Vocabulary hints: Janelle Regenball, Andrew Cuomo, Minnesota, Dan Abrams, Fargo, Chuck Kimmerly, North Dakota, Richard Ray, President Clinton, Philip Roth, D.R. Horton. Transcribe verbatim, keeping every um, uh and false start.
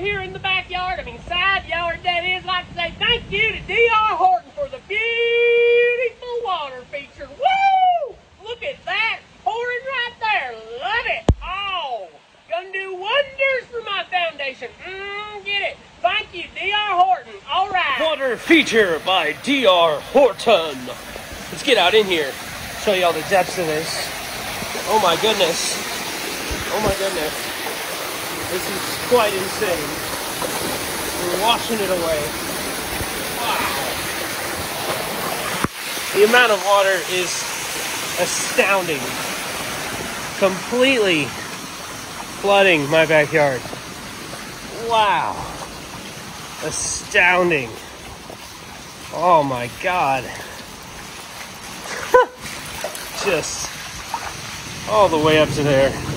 here in the backyard, I mean side yard that is, like to say thank you to D R Horton for the beautiful water feature. Woo! Look at that, pouring right there. Love it. Oh, gonna do wonders for my foundation. Mmm, get it. Thank you, D R Horton. All right. Water feature by D R Horton. Let's get out in here. Show you all the depths of this. Oh my goodness. Oh my goodness. This is quite insane. We're washing it away. Wow. The amount of water is astounding. Completely flooding my backyard. Wow. Astounding. Oh my God. Just all the way up to there.